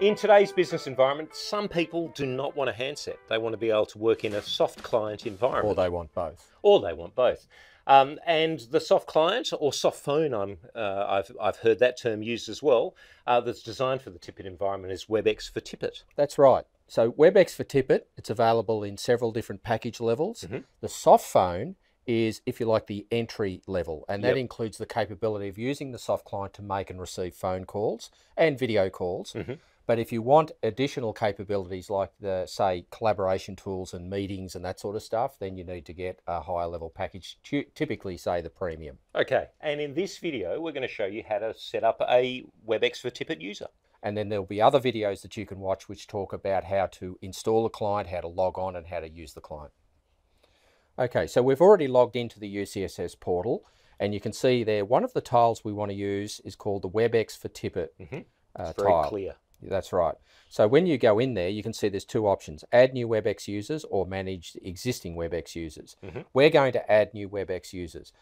In today's business environment, some people do not want a handset. They want to be able to work in a soft client environment. Or they want both. Or they want both. And the soft client or soft phone, I've heard that term used as well, that's designed for the Tippet environment is WebEx for Tippet. That's right. So WebEx for Tippet, it's available in several different package levels. Mm-hmm. The soft phone is, if you like, the entry level, and that includes the capability of using the soft client to make and receive phone calls and video calls. Mm-hmm. But if you want additional capabilities like the, say, collaboration tools and meetings and that sort of stuff, then you need to get a higher level package, typically, say, the premium. Okay, and in this video, we're going to show you how to set up a WebEx for Tippet user. And then there'll be other videos that you can watch which talk about how to install a client, how to log on, and how to use the client. Okay, so we've already logged into the UCSS portal, and you can see there one of the tiles we want to use is called the WebEx for Tippet tile. It's very clear. That's right. So when you go in there, you can see there's two options, add new WebEx users or manage existing WebEx users. Mm-hmm. We're going to add new WebEx users.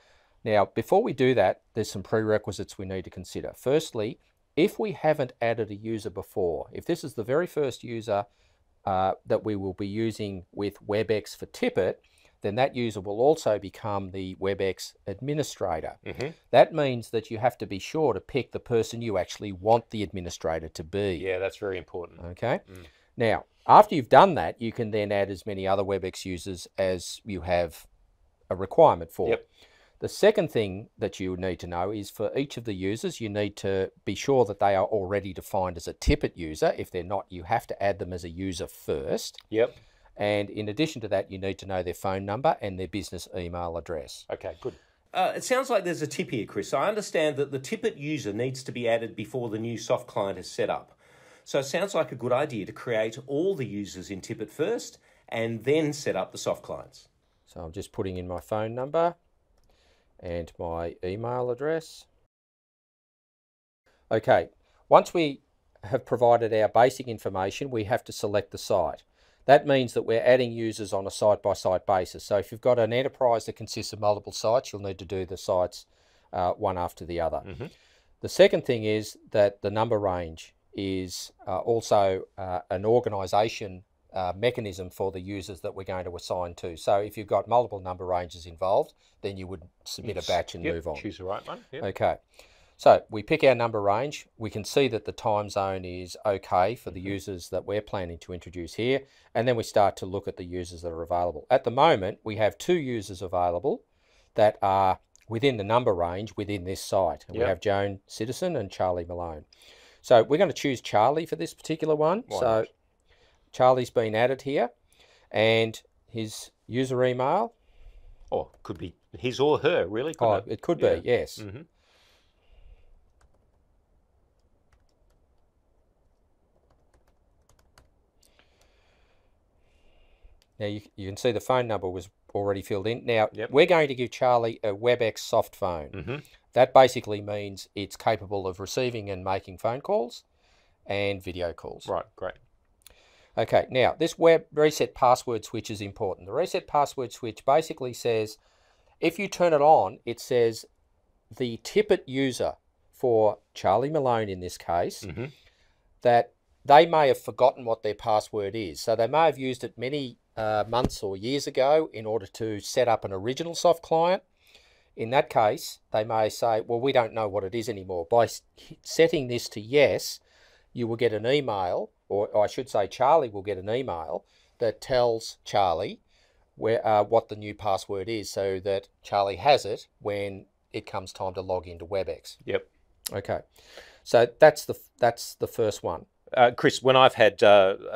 Now, before we do that, there's some prerequisites we need to consider. Firstly, if we haven't added a user before, if this is the very first user that we will be using with WebEx for Tippet, then that user will also become the WebEx administrator. Mm-hmm. That means that you have to be sure to pick the person you actually want the administrator to be. Yeah, that's very important. Okay. Mm. Now, after you've done that, you can then add as many other WebEx users as you have a requirement for. Yep. The second thing that you need to know is for each of the users, you need to be sure that they are already defined as a Tippet user. If they're not, you have to add them as a user first. Yep. And in addition to that, you need to know their phone number and their business email address. Okay, good. It sounds like there's a tip here, Chris. I understand that the Tippet user needs to be added before the new soft client is set up. So it sounds like a good idea to create all the users in Tippet first and then set up the soft clients. So I'm just putting in my phone number and my email address. Okay, once we have provided our basic information, we have to select the site. That means that we're adding users on a site-by-site basis. So if you've got an enterprise that consists of multiple sites, you'll need to do the sites one after the other. Mm-hmm. The second thing is that the number range is also an organisation mechanism for the users that we're going to assign to. So if you've got multiple number ranges involved, then you would submit a batch and move on. Choose the right one. Yep. Okay. So we pick our number range. We can see that the time zone is okay for the users that we're planning to introduce here. And then we start to look at the users that are available. At the moment, we have two users available that are within the number range within this site. And we have Joan Citizen and Charlie Malone. So we're going to choose Charlie for this particular one. So Charlie's been added here. And his user email. Oh, could be his or her, really? Oh, it could be, yes. Mm-hmm. Now, you can see the phone number was already filled in. Now, we're going to give Charlie a WebEx soft phone. Mm-hmm. That basically means it's capable of receiving and making phone calls and video calls. Right, great. Okay, now, this web reset password switch is important. The reset password switch basically says, if you turn it on, it says the Tippet user, for Charlie Malone in this case, mm-hmm. that they may have forgotten what their password is. So they may have used it many months or years ago in order to set up an original soft client. In that case, they may say, well, we don't know what it is anymore. By setting this to yes, you will get an email, or I should say Charlie will get an email that tells Charlie where, what the new password is, so that Charlie has it when it comes time to log into WebEx. Yep. Okay. So that's the first one. Chris, when I've had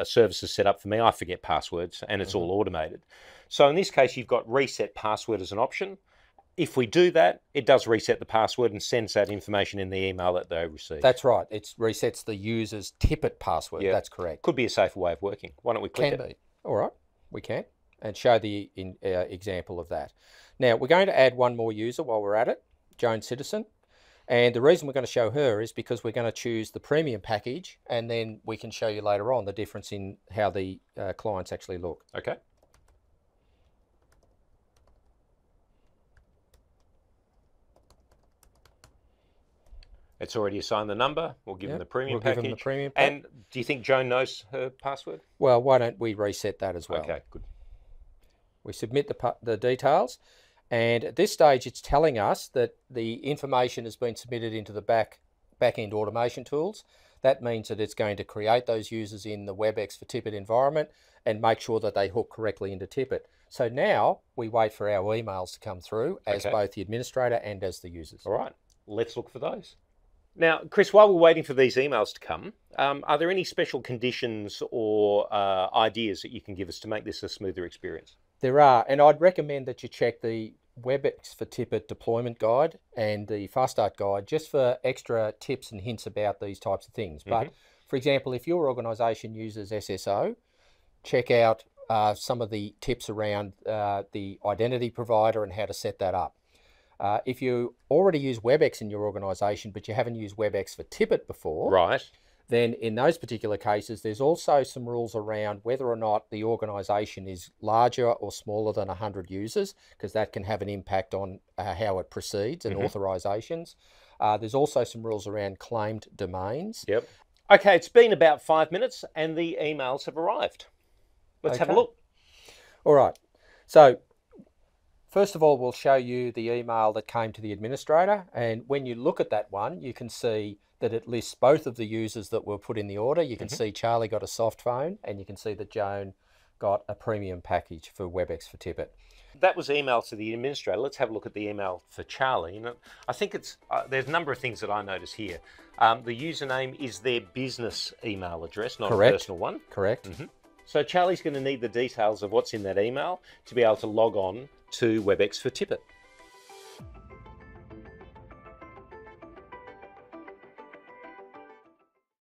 services set up for me, I forget passwords and it's all automated. So in this case, you've got reset password as an option. If we do that, it does reset the password and sends that information in the email that they receive. That's right. It resets the user's Tippet password. Yep. That's correct. Could be a safer way of working. Why don't we click it? Can be. All right. We can. And show the example of that. Now, we're going to add one more user while we're at it, Joan Citizen. And the reason we're going to show her is because we're going to choose the premium package, and then we can show you later on the difference in how the clients actually look. Okay. It's already assigned the number. We'll give them the premium package. Give them the premium pack. And do you think Joan knows her password? Well, why don't we reset that as well? Okay, good. We submit the details, and at this stage, it's telling us that the information has been submitted into the back-end automation tools. That means that it's going to create those users in the WebEx for Tippet environment and make sure that they hook correctly into Tippet. So now we wait for our emails to come through as both the administrator and as the users. All right, let's look for those. Now, Chris, while we're waiting for these emails to come, are there any special conditions or ideas that you can give us to make this a smoother experience? There are, and I'd recommend that you check the WebEx for Tippet deployment guide and the Fast Start guide just for extra tips and hints about these types of things. But, for example, if your organisation uses SSO, check out some of the tips around the identity provider and how to set that up. If you already use WebEx in your organisation, but you haven't used WebEx for Tippet before, then in those particular cases, there's also some rules around whether or not the organisation is larger or smaller than 100 users, because that can have an impact on how it proceeds and authorisations. There's also some rules around claimed domains. Yep. Okay, it's been about 5 minutes and the emails have arrived. Let's have a look. All right. So, first of all, we'll show you the email that came to the administrator, and when you look at that one, you can see that it lists both of the users that were put in the order. You can see Charlie got a soft phone, and you can see that Joan got a premium package for WebEx for Tippet. That was email to the administrator. Let's have a look at the email for Charlie. You know, I think it's there's a number of things that I notice here. The username is their business email address, not a personal one. Correct. So Charlie's going to need the details of what's in that email to be able to log on to WebEx for Tippet.